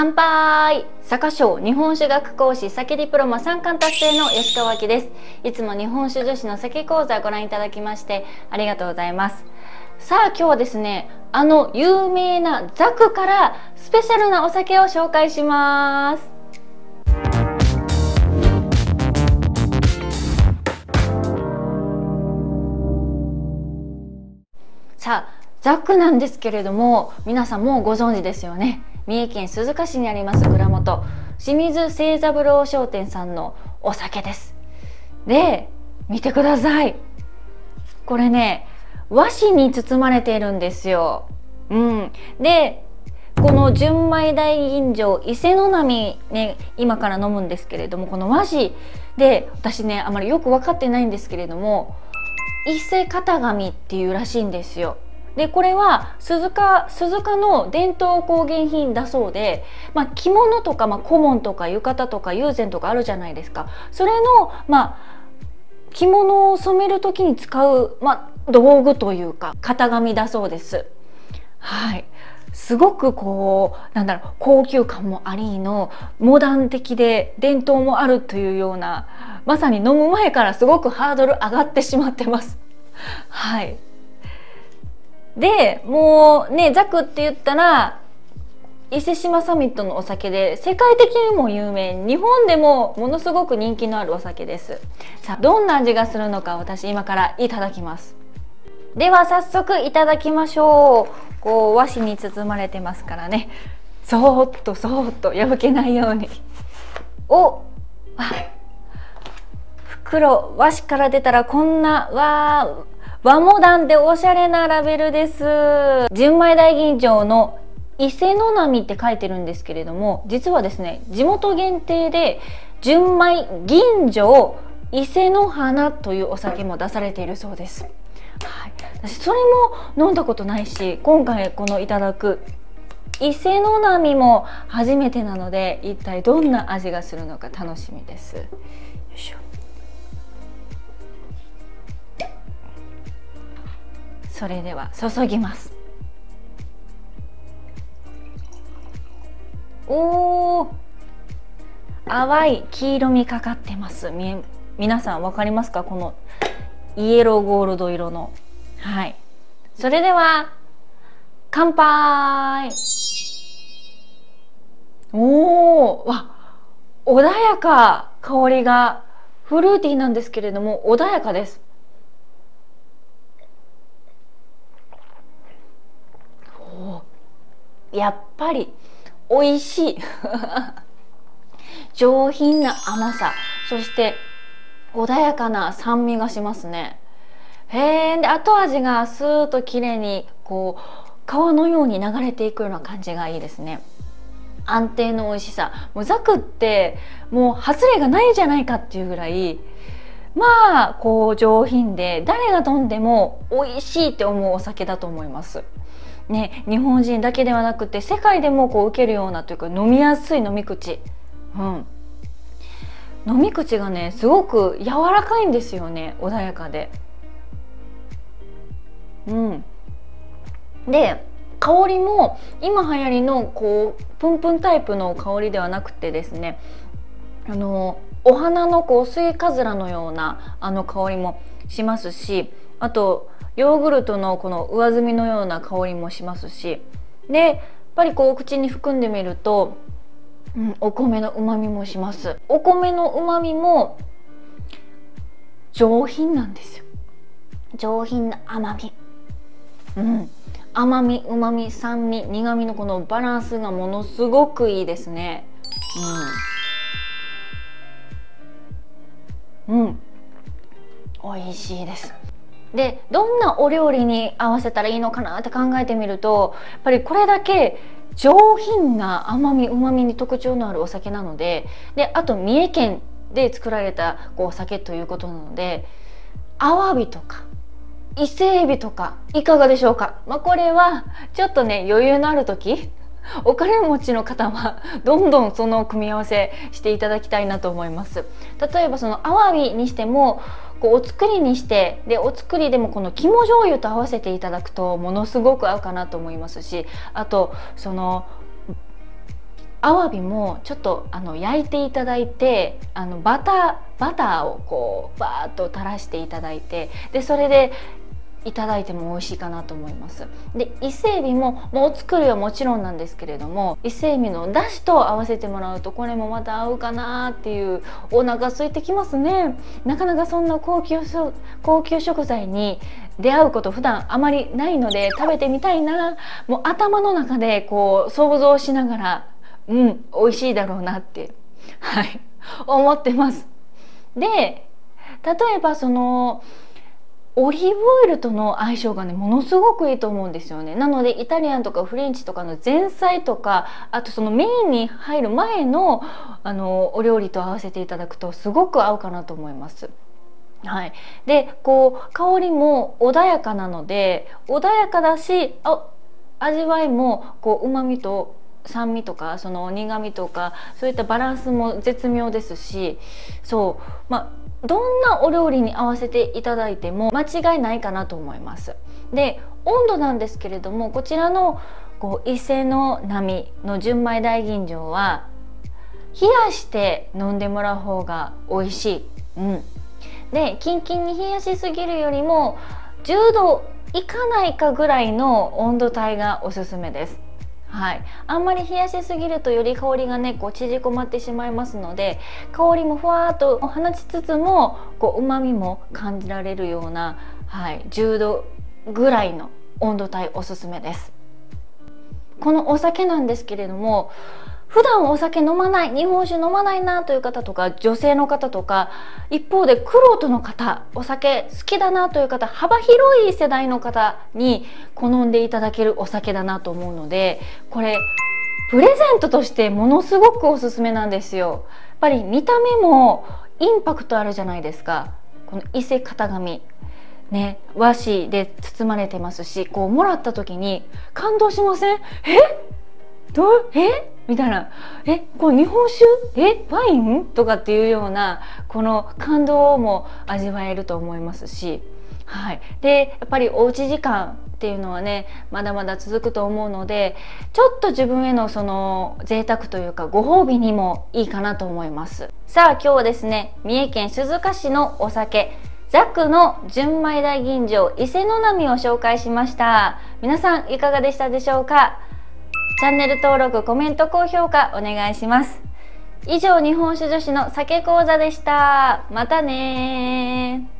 乾杯。酒匠日本酒学講師酒ディプロマ3冠達成の吉川明です。いつも日本酒女子の酒講座をご覧いただきましてありがとうございます。さあ今日はですね、あの有名なザクからスペシャルなお酒を紹介します。さあザクなんですけれども、皆さんもうご存知ですよね。三重県鈴鹿市にあります蔵元清水清三郎商店さんのお酒です。で見てください、これね和紙に包まれているんですよ。でこの純米大吟醸伊勢の波ね、今から飲むんですけれども、この和紙で私ねあまりよく分かってないんですけれども、伊勢型紙っていうらしいんですよ。でこれは鈴鹿の伝統工芸品だそうで、着物とか、小紋とか浴衣とか友禅とかあるじゃないですか。それの、着物を染める時に使う、道具というか型紙だそうです。はい、すごくこうなんだろう、高級感もありのモダン的で伝統もあるというような、まさに飲む前からすごくハードル上がってしまってます。はいでもうね、ザクって言ったら伊勢志摩サミットのお酒で世界的にも有名、日本でもものすごく人気のあるお酒です。さあどんな味がするのか私今からいただきます。では早速いただきましょう。こう和紙に包まれてますからね、そーっとそーっと破けないように。おあ、袋和紙から出たらこんな和モダンでおしゃれなラベルです。純米大吟醸の伊勢の波って書いてるんですけれども、実はですね地元限定で純米吟醸伊勢の花というお酒も出されているそうです。はい、私それも飲んだことないし、今回このいただく伊勢の波も初めてなので、一体どんな味がするのか楽しみです。よいしょ。それでは注ぎます。おー、淡い黄色みかかってます。皆さん分かりますか、このイエローゴールド色の。はい、それでは乾杯。おー、わ、穏やか、香りがフルーティーなんですけれども穏やかです。やっぱり美味しい上品な甘さ、そして穏やかな酸味がしますね。で後味がスーッと綺麗にこう川のように流れていくような感じがいいですね。安定の美味しさ、もうザクってもう外れがないんじゃないかっていうぐらい、こう上品で誰が飲んでも美味しいって思うお酒だと思いますね。日本人だけではなくて世界でもこう受けるようなというか、飲みやすい飲み口、飲み口がねすごく柔らかいんですよね、穏やかで。で香りも今流行りのこうプンプンタイプの香りではなくてですね、お花のこうスイカズラのようなあの香りもしますし、あとヨーグルトのこの上澄みのような香りもしますし、でやっぱりこう口に含んでみると、お米の旨味もします。お米の旨味も上品なんですよ。上品な甘み、甘み、旨味、酸味、苦味のこのバランスがものすごくいいですね。美味しいです。でどんなお料理に合わせたらいいのかなって考えてみると、やっぱりこれだけ上品な甘み、旨みに特徴のあるお酒なので、あと三重県で作られたお酒ということなので、アワビとか伊勢エビとかいかがでしょうか。これはちょっとね余裕のある時、お金持ちの方はどんどんその組み合わせしていただきたいなと思います。例えばそのアワビにしてもこうお作りにして、でお作りでもこの肝醤油と合わせていただくとものすごく合うかなと思いますし、あとそのアワビもちょっと焼いていただいて、バターをこうバーッと垂らしていただいて、でそれでいただいても美味しいかなと思います。で伊勢エビも、お作りはもちろんなんですけれども、伊勢エビのだしと合わせてもらうとこれもまた合うかなっていう、お腹空いてきますね。なかなかそんな高級食材に出会うこと普段あまりないので、食べてみたいな、もう頭の中でこう想像しながら、うん、美味しいだろうなって、はい、思ってます。で、例えばそのオリーブオイルとの相性がね、ものすごくいいと思うんですよね。なのでイタリアンとかフレンチとかの前菜とか、あとそのメインに入る前のお料理と合わせていただくとすごく合うかなと思います。はい、でこう香りも穏やかなので、穏やかだし、味わいもこううまみと酸味とかその苦味とか、そういったバランスも絶妙ですし、そう、どんなお料理に合わせていただいても間違いないかなと思います。で温度なんですけれども、こちらの伊勢の波の純米大吟醸は冷やして飲んでもらう方が美味しい。うん、でキンキンに冷やしすぎるよりも10度いかないかぐらいの温度帯がおすすめです。はい、あんまり冷やしすぎるとより香りがねこう縮こまってしまいますので、香りもふわーっと放ちつつもうまみも感じられるような、はい、10度ぐらいの温度帯おすすめです。このお酒なんですけれども、普段お酒飲まない、日本酒飲まないなという方とか、女性の方とか、一方でくろうとの方、お酒好きだなという方、幅広い世代の方に好んでいただけるお酒だなと思うので、これプレゼントとしてものすごくおすすめなんですよ。やっぱり見た目もインパクトあるじゃないですか。この伊勢型紙ね、和紙で包まれてますし、こうもらった時に感動しません？えみたいな、こう日本酒、ワインとかっていうような、この感動も味わえると思いますし、はい、でやっぱりおうち時間っていうのはねまだまだ続くと思うので、ちょっと自分へのその贅沢というかご褒美にもいいかなと思います。さあ今日はですね、三重県鈴鹿市のお酒ザクの純米大吟醸伊勢の波を紹介しました。皆さんいかがでしたでしょうか。チャンネル登録、コメント、高評価お願いします。以上、日本酒女子の酒講座でした。またねー。